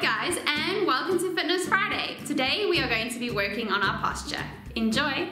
Hi guys, and welcome to Fitness Friday. Today we are going to be working on our posture. Enjoy!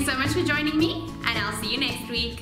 Thanks so much for joining me, and I'll see you next week.